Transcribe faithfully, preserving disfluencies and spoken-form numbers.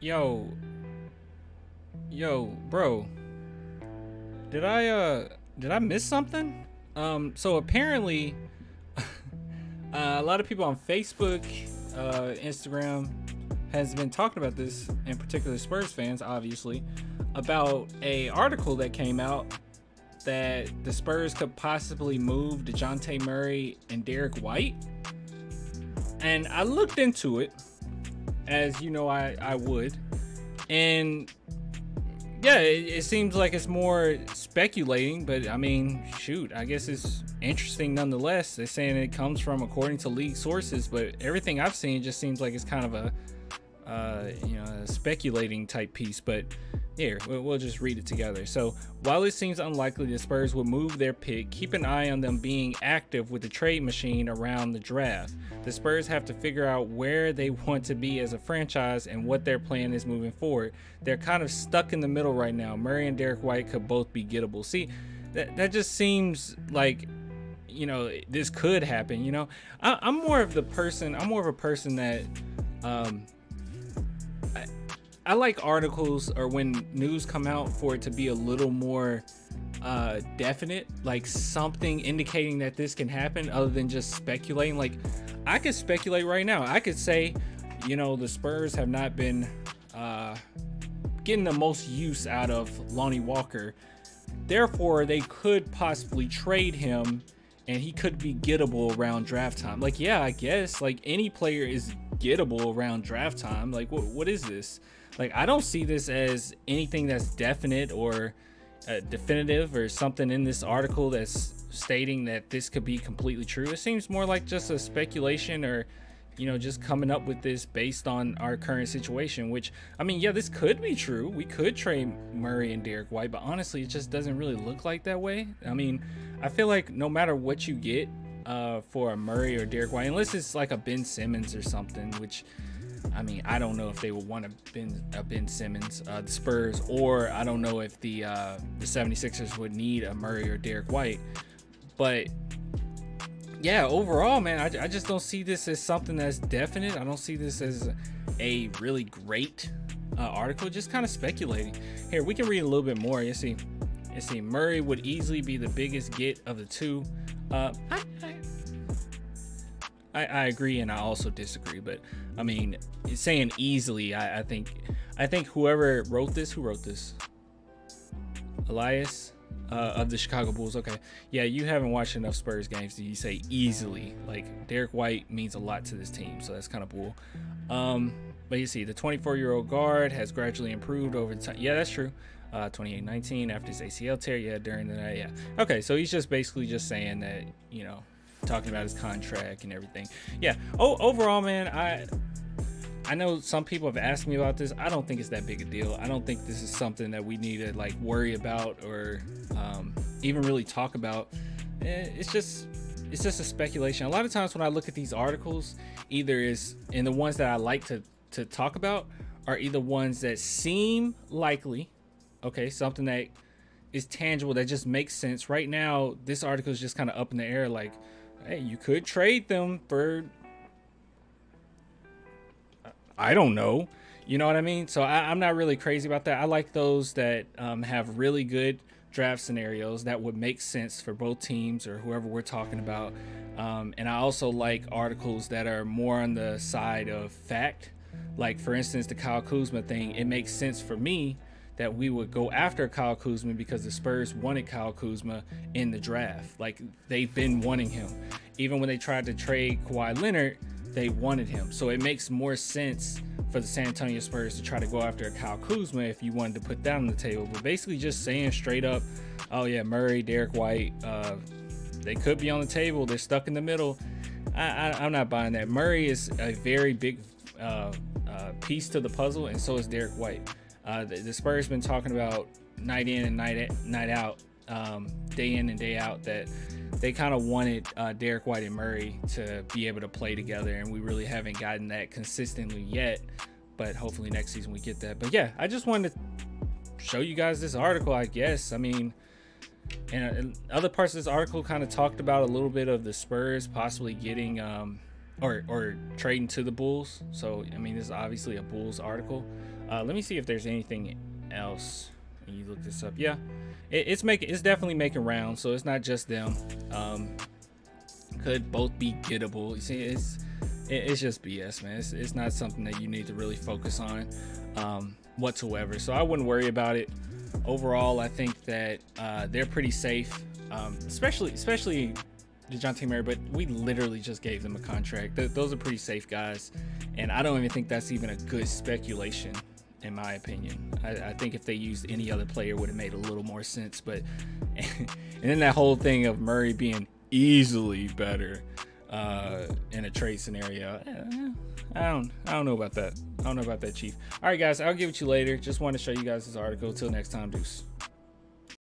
Yo. Yo, bro. Did I, uh, did I miss something? Um, so apparently, uh, a lot of people on Facebook, uh, Instagram has been talking about this, in particular Spurs fans, obviously, about a article that came out that the Spurs could possibly move DeJounte Murray and Derrick White. And I looked into it, as you know I, I would, and yeah, it, it seems like it's more speculating, but I mean, shoot, I guess it's interesting nonetheless. They're saying it comes from, according to league sources, but everything I've seen just seems like it's kind of a, uh, you know, a speculating type piece. But here, we'll just read it together. So, while it seems unlikely the Spurs will move their pick, keep an eye on them being active with the trade machine around the draft. The Spurs have to figure out where they want to be as a franchise and what their plan is moving forward. They're kind of stuck in the middle right now. Murray and Derrick White could both be gettable. See, that, that just seems like, you know, this could happen, you know? I, I'm more of the person, I'm more of a person that... Um, I like articles, or when news come out, for it to be a little more uh, definite, like something indicating that this can happen other than just speculating. Like, I could speculate right now. I could say, you know, the Spurs have not been uh, getting the most use out of Lonnie Walker. Therefore, they could possibly trade him and he could be gettable around draft time. Like, yeah, I guess like any player is gettable around draft time. Like, what, what is this? Like, I don't see this as anything that's definite or uh, definitive or something in this article that's stating that this could be completely true. It seems more like just a speculation, or, you know, just coming up with this based on our current situation, which, I mean, yeah, this could be true. We could trade Murray and Derrick White, but honestly, it just doesn't really look like that way. I mean, I feel like no matter what you get uh, for a Murray or Derrick White, unless it's like a Ben Simmons or something, which... I mean, I don't know if they would want a Ben, a Ben Simmons, uh, the Spurs, or I don't know if the uh, the seventy-sixers would need a Murray or Derrick White. But yeah, overall, man, I, I just don't see this as something that's definite. I don't see this as a really great uh, article, just kind of speculating. Here, we can read a little bit more. You see, you see, Murray would easily be the biggest get of the two. Uh, I, I, I, I agree, and I also disagree, but I mean, saying easily, I, I think I think whoever wrote this, who wrote this? Elias uh, of the Chicago Bulls. Okay, yeah, you haven't watched enough Spurs games to you say easily. Like, Derrick White means a lot to this team, so that's kind of bull. Um, but you see, the twenty-four-year-old guard has gradually improved over time. Yeah, that's true. Uh, twenty-eight nineteen after his A C L tear, yeah, during the night, yeah. Okay, so he's just basically just saying that, you know, talking about his contract and everything. Yeah. Oh, overall, man, I I know some people have asked me about this. I don't think it's that big a deal. I don't think this is something that we need to like worry about or um, even really talk about. It's just it's just a speculation. A lot of times when I look at these articles, either is in the ones that I like to to talk about are either ones that seem likely, okay, something that is tangible that just makes sense. Right now, this article is just kind of up in the air, like, hey, you could trade them for, I don't know. You know what I mean? So I, I'm not really crazy about that. I like those that um, have really good draft scenarios that would make sense for both teams or whoever we're talking about. Um, and I also like articles that are more on the side of fact. Like, for instance, the Kyle Kuzma thing. It makes sense for me that we would go after Kyle Kuzma because the Spurs wanted Kyle Kuzma in the draft. Like, they've been wanting him. Even when they tried to trade Kawhi Leonard, they wanted him. So it makes more sense for the San Antonio Spurs to try to go after Kyle Kuzma if you wanted to put that on the table. But basically just saying straight up, oh yeah, Murray, Derrick White, uh, they could be on the table. They're stuck in the middle. I, I, I'm not buying that. Murray is a very big uh, uh, piece to the puzzle, and so is Derrick White. Uh, the, the Spurs been talking about night in and night at, night out, um, day in and day out, that they kind of wanted uh, Derrick White and Murray to be able to play together, and we really haven't gotten that consistently yet. But hopefully next season we get that. But yeah, I just wanted to show you guys this article, I guess. I mean, and, and other parts of this article kind of talked about a little bit of the Spurs possibly getting um, or or trading to the Bulls. So I mean, this is obviously a Bulls article. Uh, let me see if there's anything else. You look this up. Yeah, it, it's making it's definitely making rounds. So it's not just them. Um, could both be gettable. You see, it's it, it's just B S, man. It's, it's not something that you need to really focus on um, whatsoever. So I wouldn't worry about it. Overall, I think that uh, they're pretty safe, um, especially especially. DeJounte Murray, but we literally just gave them a contract. Th those are pretty safe guys, and I don't even think that's even a good speculation, in my opinion. I, I think if they used any other player, it would have made a little more sense. But and then that whole thing of Murray being easily better uh, in a trade scenario, I don't, I don't know about that. I don't know about that, Chief. All right, guys, I'll give it to you later. Just want to show you guys this article. Till next time, deuce.